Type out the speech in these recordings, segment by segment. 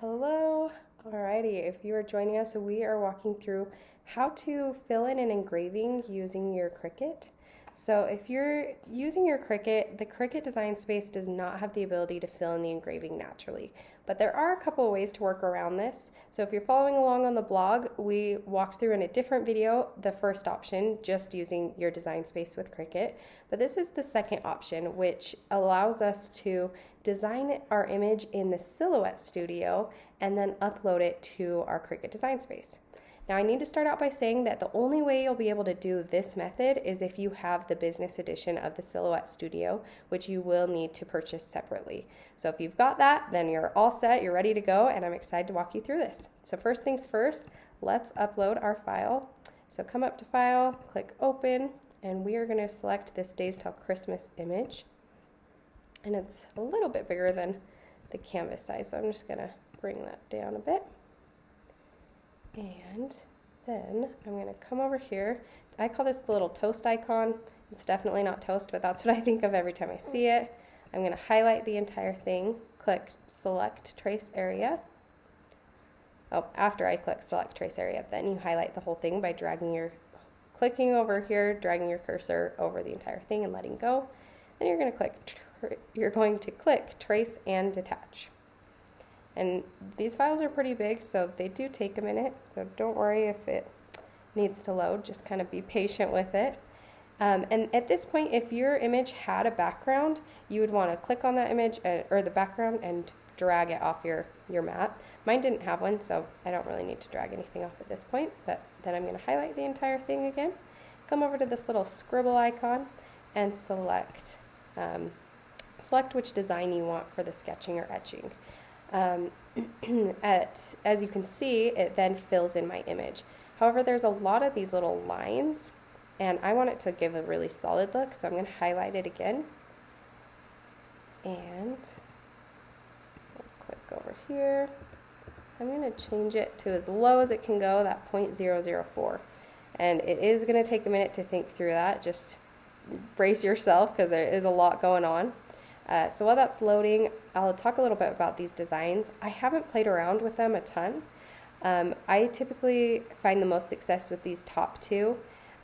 Hello. Alrighty, if you are joining us, we are walking through how to fill in an engraving using your Cricut. So if you're using your Cricut, the Cricut Design Space does not have the ability to fill in the engraving naturally, but there are a couple of ways to work around this. So if you're following along on the blog, we walked through in a different video the first option, just using your Design Space with Cricut, but this is the second option, which allows us to design our image in the Silhouette Studio and then upload it to our Cricut Design Space. Now I need to start out by saying that the only way you'll be able to do this method is if you have the business edition of the Silhouette Studio, which you will need to purchase separately. So if you've got that, then you're all set, you're ready to go, and I'm excited to walk you through this. So first things first, let's upload our file. So come up to File, click Open, and we are going to select this Days Till Christmas image. And it's a little bit bigger than the canvas size, so I'm just going to bring that down a bit. And then I'm going to come over here. I call this the little toast icon. It's definitely not toast, but that's what I think of every time I see it. I'm going to highlight the entire thing, click Select Trace Area. Oh, after I click Select Trace Area, then you highlight the whole thing by clicking over here, dragging your cursor over the entire thing and letting go. Then you're going to click Trace and Detach. And these files are pretty big, so they do take a minute, so don't worry if it needs to load, just kind of be patient with it. And at this point, if your image had a background, you would want to click on that image or the background and drag it off your mat. Mine didn't have one, so I don't really need to drag anything off at this point, but then I'm going to highlight the entire thing again, come over to this little scribble icon, and select which design you want for the sketching or etching. As you can see, it then fills in my image. However, there's a lot of these little lines, and I want it to give a really solid look, so I'm going to highlight it again. And I'll click over here. I'm going to change it to as low as it can go, that 0.004. And it is going to take a minute to think through that. Just brace yourself because there is a lot going on. So while that's loading, I'll talk a little bit about these designs. I haven't played around with them a ton. I typically find the most success with these top two.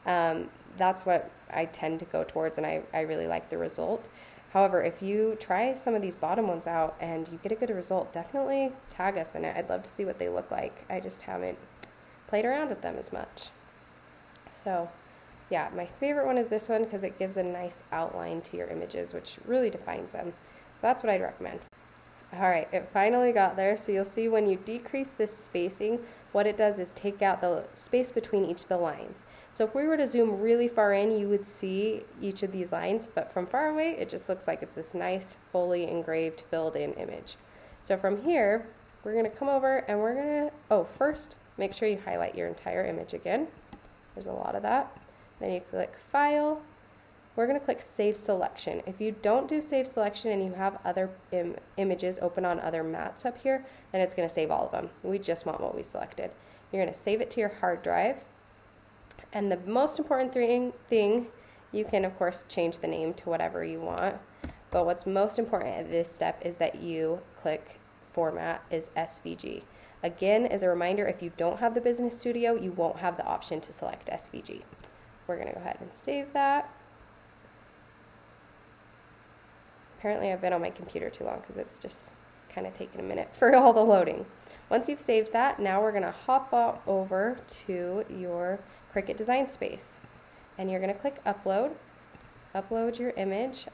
That's what I tend to go towards, and I really like the result. However, if you try some of these bottom ones out and you get a good result, definitely tag us in it. I'd love to see what they look like. I just haven't played around with them as much. So yeah, my favorite one is this one because it gives a nice outline to your images, which really defines them. So that's what I'd recommend. All right, it finally got there. So you'll see when you decrease this spacing, what it does is take out the space between each of the lines. So if we were to zoom really far in, you would see each of these lines, but from far away, it just looks like it's this nice, fully engraved, filled-in image. So from here, we're going to come over and we're going to, first, make sure you highlight your entire image again. There's a lot of that. Then you click File. We're going to click Save Selection. If you don't do Save Selection and you have other images open on other mats up here, then it's going to save all of them. We just want what we selected. You're going to save it to your hard drive. And the most important thing, you can of course change the name to whatever you want, but what's most important at this step is that you click Format as SVG. Again, as a reminder, if you don't have the Business Studio, you won't have the option to select SVG. We're going to go ahead and save that. Apparently I've been on my computer too long because it's just kind of taking a minute for all the loading. Once you've saved that, now we're going to hop on over to your Cricut Design Space. And you're going to click Upload. Upload your image.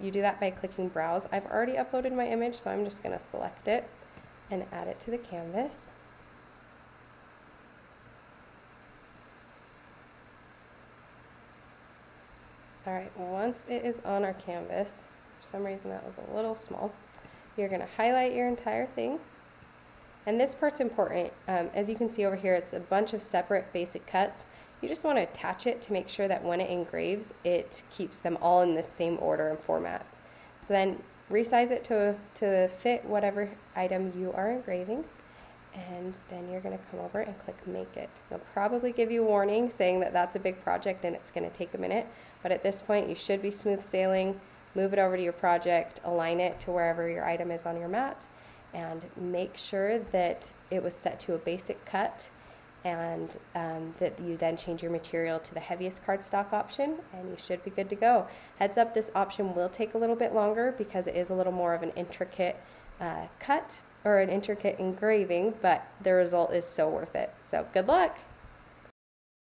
You do that by clicking Browse. I've already uploaded my image, so I'm just going to select it and add it to the canvas. All right, once it is on our canvas, for some reason that was a little small, you're going to highlight your entire thing. And this part's important. As you can see over here, it's a bunch of separate basic cuts. You just want to attach it to make sure that when it engraves, it keeps them all in the same order and format. So then resize it to fit whatever item you are engraving. And then you're going to come over and click Make It. They'll probably give you a warning saying that that's a big project and it's going to take a minute. But at this point, you should be smooth sailing. Move it over to your project, align it to wherever your item is on your mat, and make sure that it was set to a basic cut, and that you then change your material to the heaviest cardstock option, and you should be good to go. Heads up, this option will take a little bit longer because it is a little more of an intricate cut or an intricate engraving, but the result is so worth it. So good luck!